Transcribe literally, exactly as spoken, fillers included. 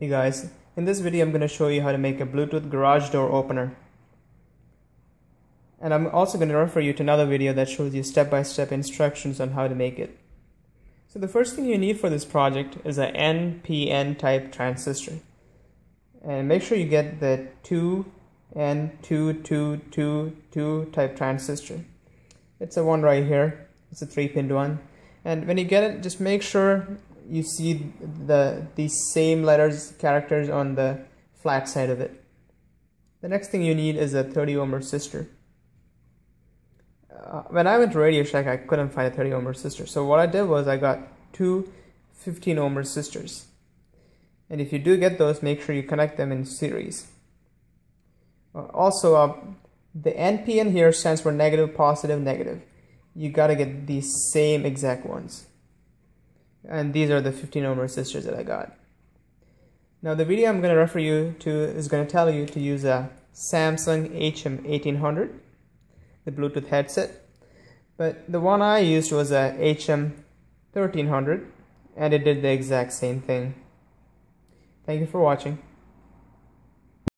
Hey guys, in this video I'm going to show you how to make a Bluetooth garage door opener, and I'm also going to refer you to another video that shows you step-by-step instructions on how to make it. So the first thing you need for this project is a N P N type transistor, and make sure you get the two N two two two two type transistor. It's a one right here, it's a three-pinned one, and when you get it, just make sure you see the these same letters, characters on the flat side of it. The next thing you need is a thirty ohm resistor. Uh, when I went to Radio Shack, I couldn't find a thirty ohm resistor. So what I did was I got two fifteen ohm resistors. And if you do get those, make sure you connect them in series. Uh, also, uh, the N P N here stands for negative, positive, negative. You gotta get these same exact ones. And these are the fifteen ohm resistors that I got. Now the video I'm going to refer you to is going to tell you to use a Samsung H M eighteen hundred, the Bluetooth headset. But the one I used was a H M thirteen hundred, and it did the exact same thing. Thank you for watching.